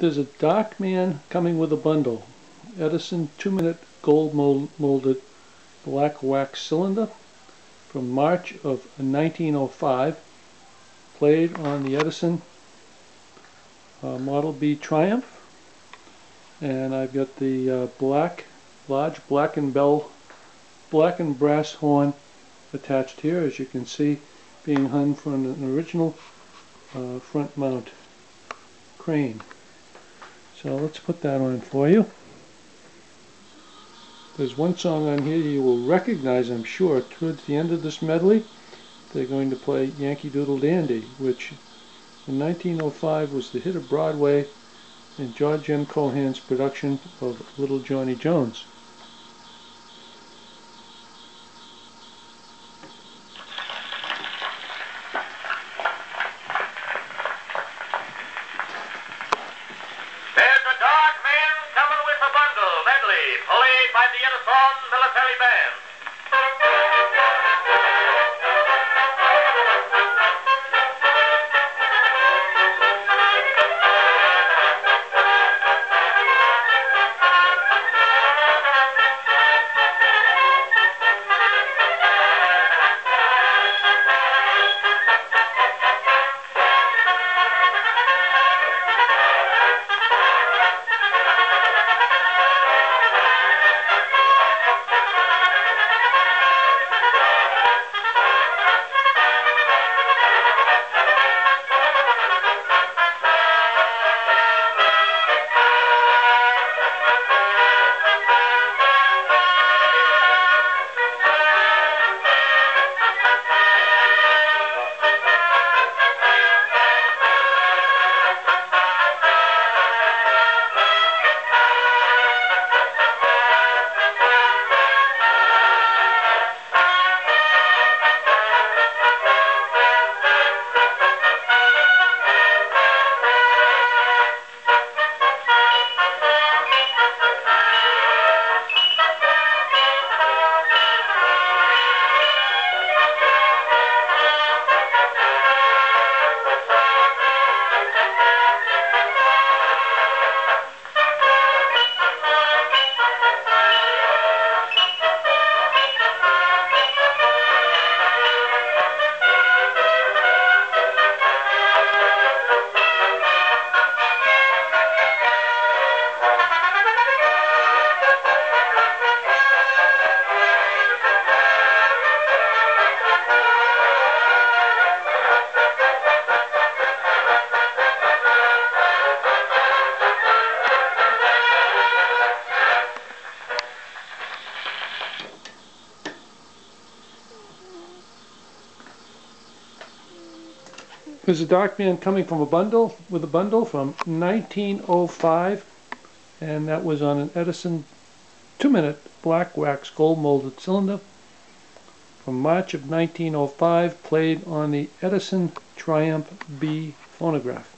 There's a dark man coming with a bundle. Edison 2-minute gold molded black wax cylinder from March of 1905, played on the Edison Model B Triumph. And I've got the large black and brass horn attached here, as you can see, being hung from an original front mount crane. So let's put that on for you. There's one song on here you will recognize, I'm sure. Towards the end of this medley, they're going to play Yankee Doodle Dandy, which in 1905 was the hit of Broadway in George M. Cohan's production of Little Johnny Jones. By the Edison Military Band. There's a dark man coming from a bundle from 1905, and that was on an Edison 2-minute black wax gold molded cylinder from March of 1905, played on the Edison Triumph B phonograph.